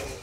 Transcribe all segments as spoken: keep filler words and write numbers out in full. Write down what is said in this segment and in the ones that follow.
First blood.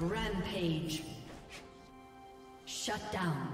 Rampage. Shut down.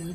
Blue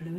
Blue